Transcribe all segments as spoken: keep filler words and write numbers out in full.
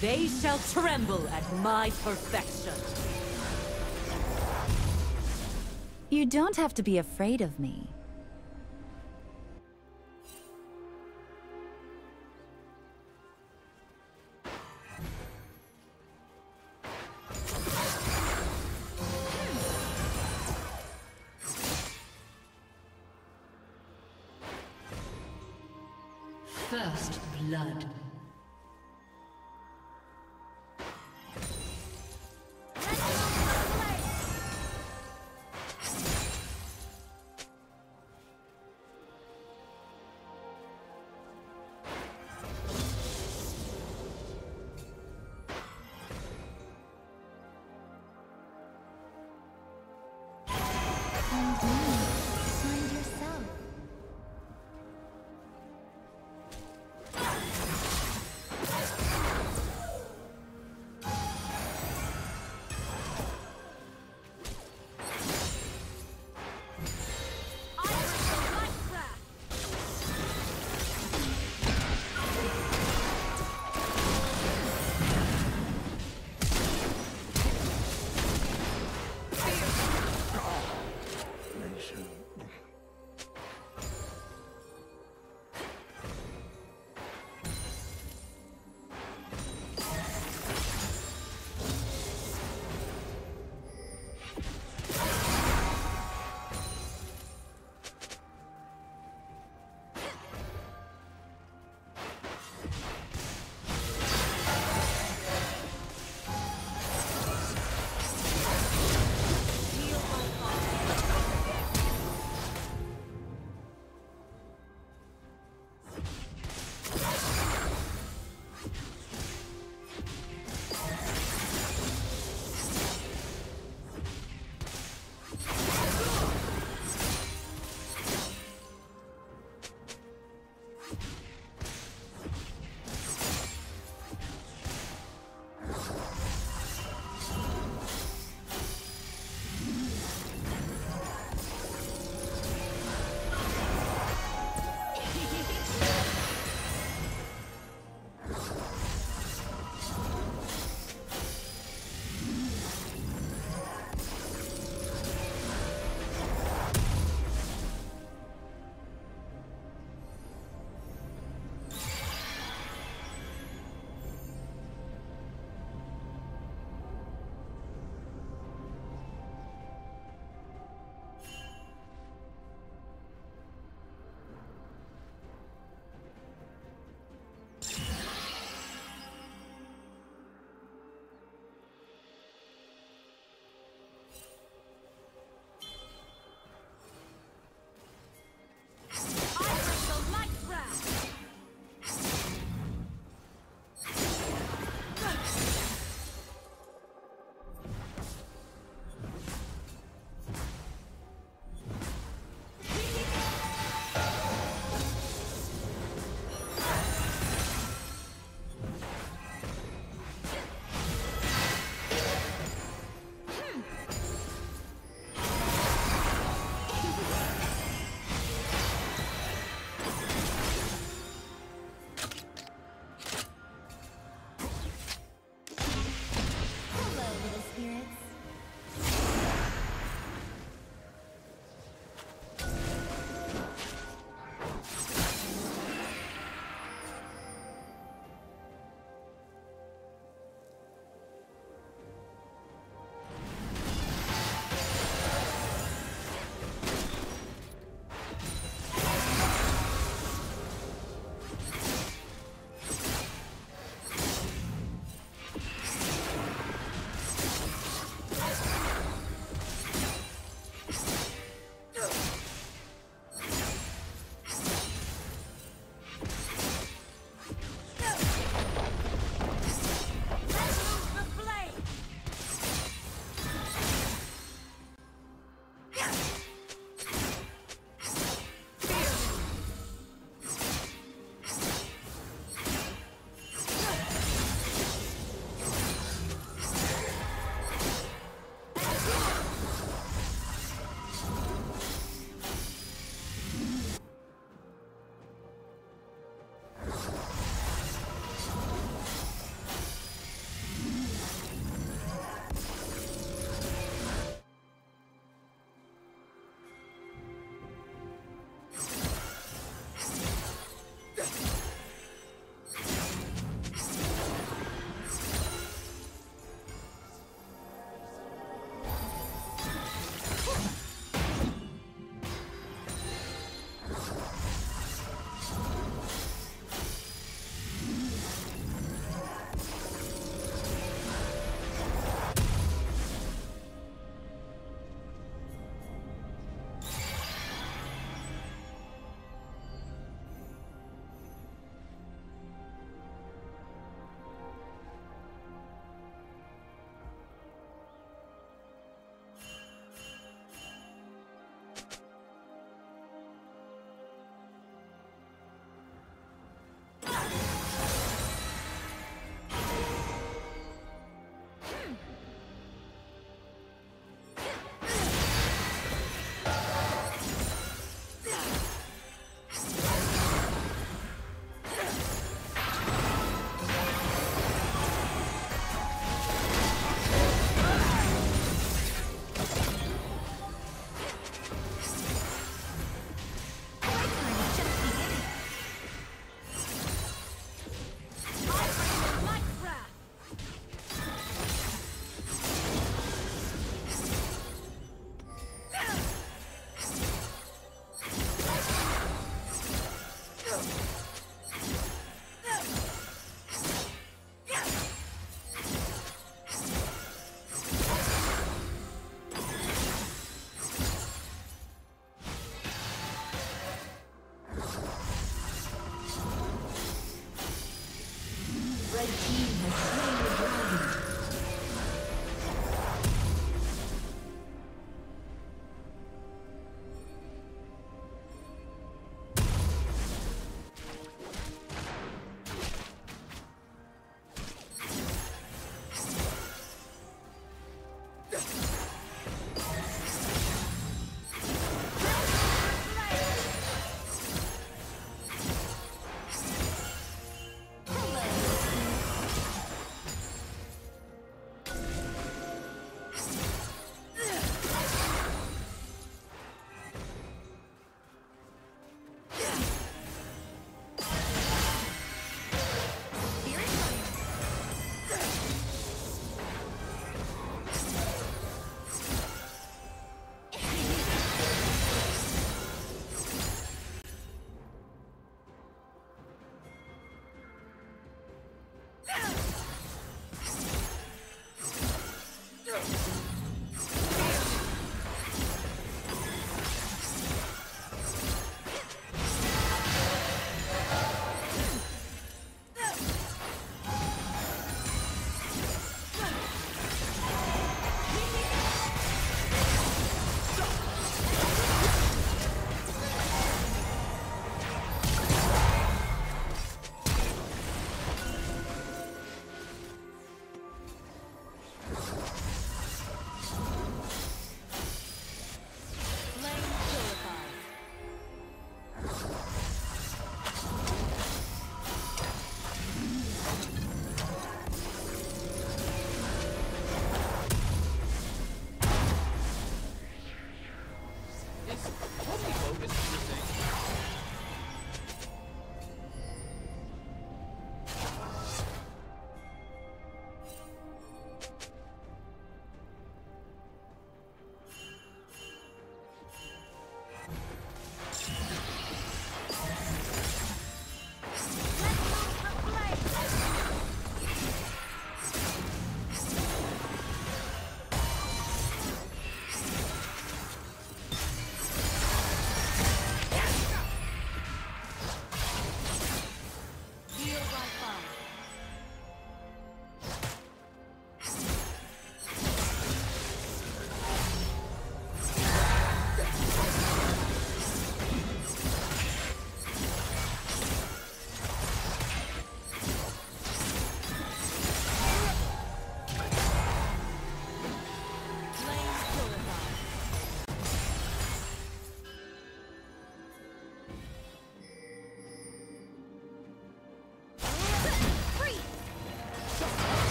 They shall tremble at my perfection. You don't have to be afraid of me. First blood. Find yourself.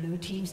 Blue team's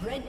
Red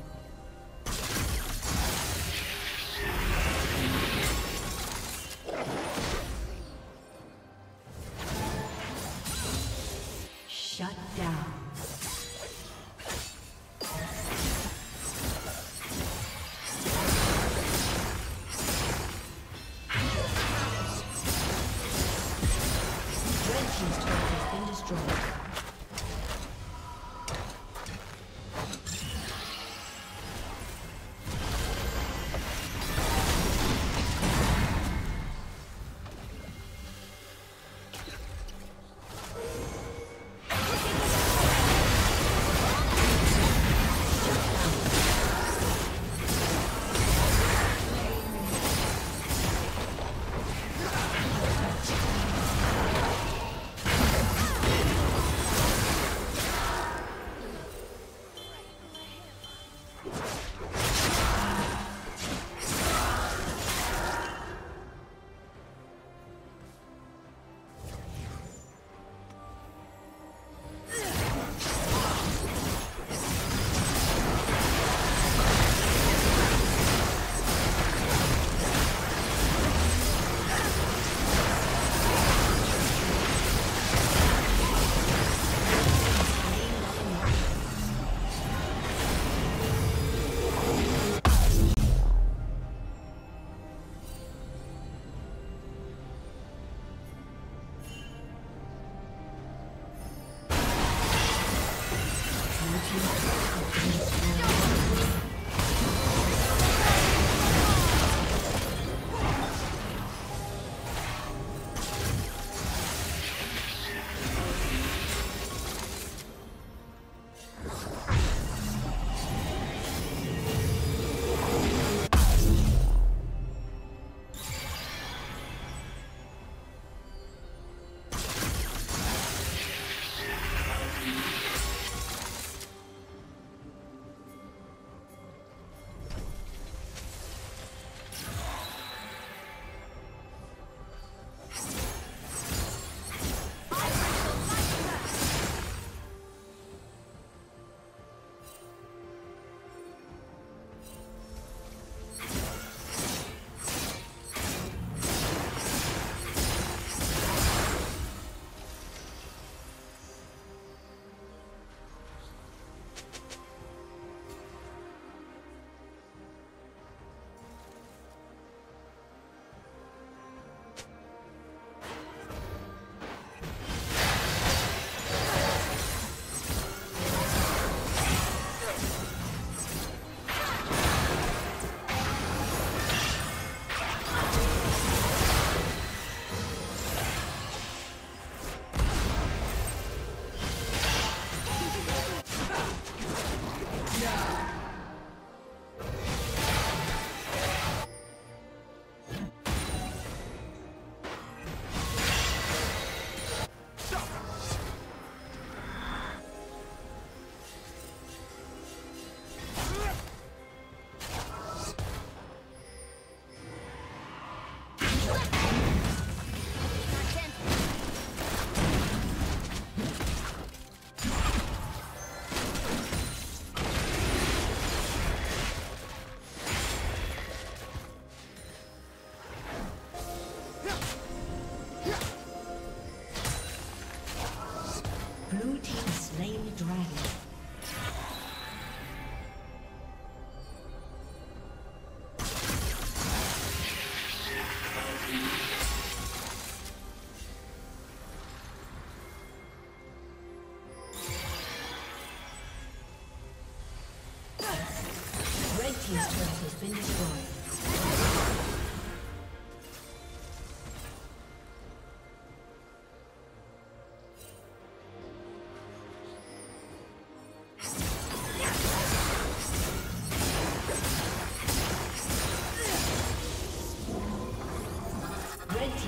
Team's turret has been destroyed.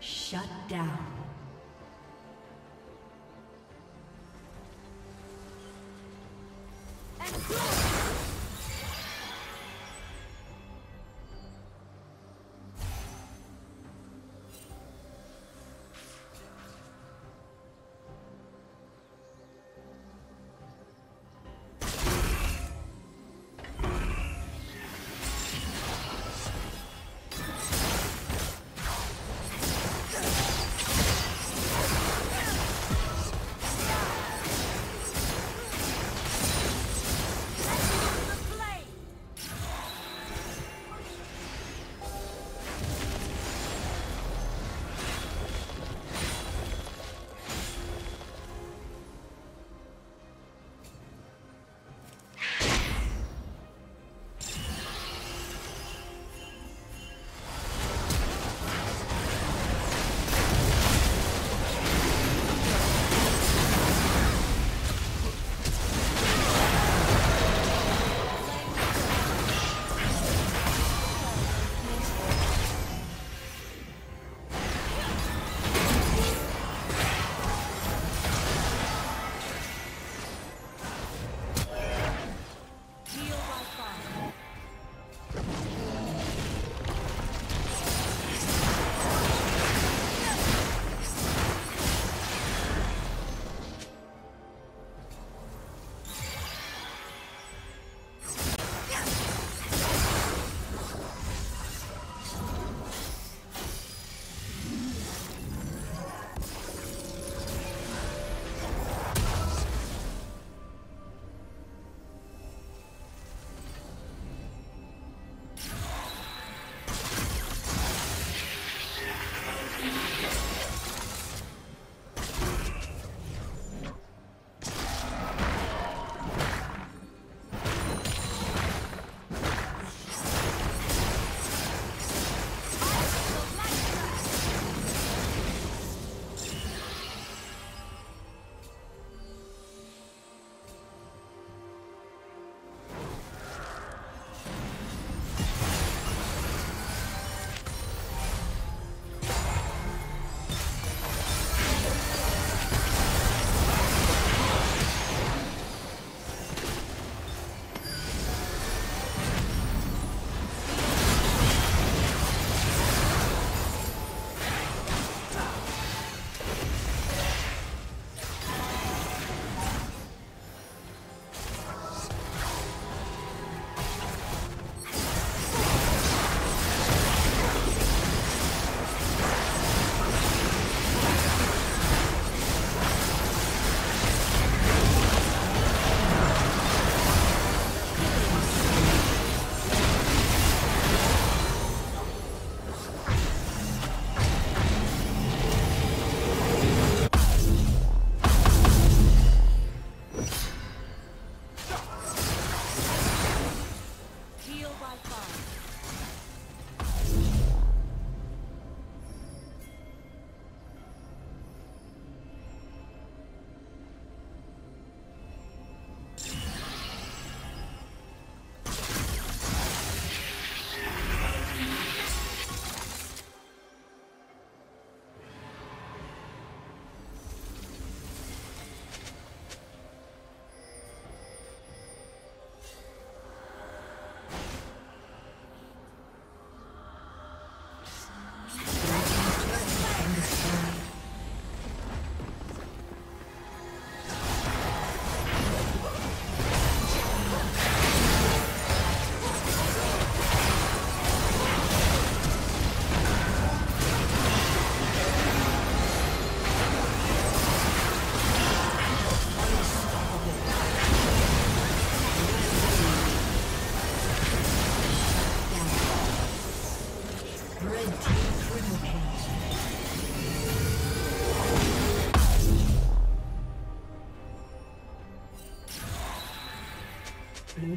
Shut down. Blue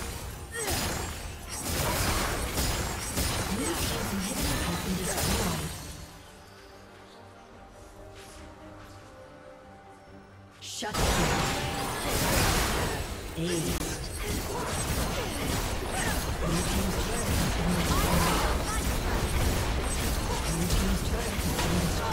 inhibitor has been destroyed. Shut down. Ace. Blue team's turret has been destroyed. Blue team's turret has been destroyed.